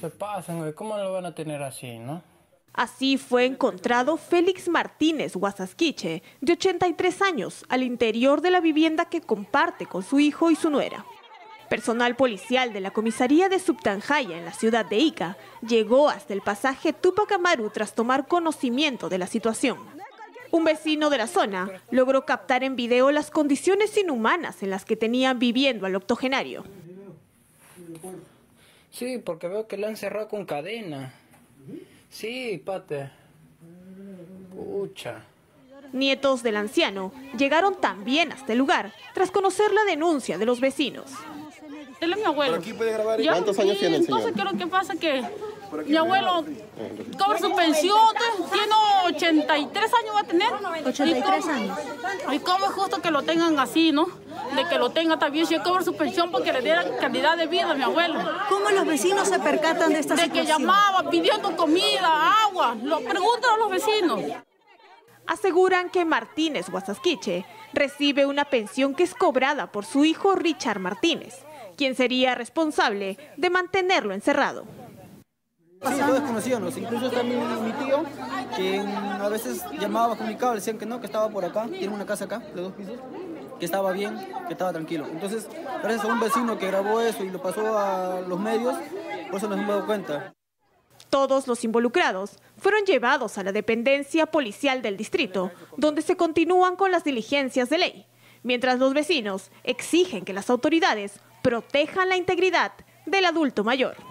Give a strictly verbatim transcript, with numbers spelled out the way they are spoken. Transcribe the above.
Se pasan, güey. ¿Cómo lo van a tener así, no? Así fue encontrado Félix Martínez Huasasquiche, de ochenta y tres años, al interior de la vivienda que comparte con su hijo y su nuera. Personal policial de la comisaría de Subtanjaya, en la ciudad de Ica, llegó hasta el pasaje Tupac Amaru tras tomar conocimiento de la situación. Un vecino de la zona logró captar en video las condiciones inhumanas en las que tenían viviendo al octogenario. Sí, porque veo que le han cerrado con cadena. Sí, pate. Pucha. Nietos del anciano llegaron también hasta el lugar tras conocer la denuncia de los vecinos. Él es mi abuelo. Aquí puede grabar. ¿Cuántos años tiene el señor? Entonces, ¿qué es lo que pasa? Que mi abuelo cobra su pensión, tiene ochenta y tres años, va a tener. ochenta y tres años. ¿Y cómo es justo que lo tengan así, no? De que lo tenga también. Yo cobro su pensión porque le dieran calidad de vida a mi abuelo. ¿Cómo los vecinos se percatan de esta situación? De que llamaba pidiendo comida, agua. Lo preguntan a los vecinos. Aseguran que Martínez Huasasquiche recibe una pensión que es cobrada por su hijo Richard Martínez, quien sería responsable de mantenerlo encerrado. Sí, todos conocíamos, incluso también mi tío, que a veces llamaba, comunicaba, decían que no, que estaba por acá, tiene una casa acá, de dos pisos, que estaba bien, que estaba tranquilo. Entonces, gracias a un vecino que grabó eso y lo pasó a los medios, por eso nos hemos dado cuenta. Todos los involucrados fueron llevados a la dependencia policial del distrito, donde se continúan con las diligencias de ley, mientras los vecinos exigen que las autoridades protejan la integridad del adulto mayor.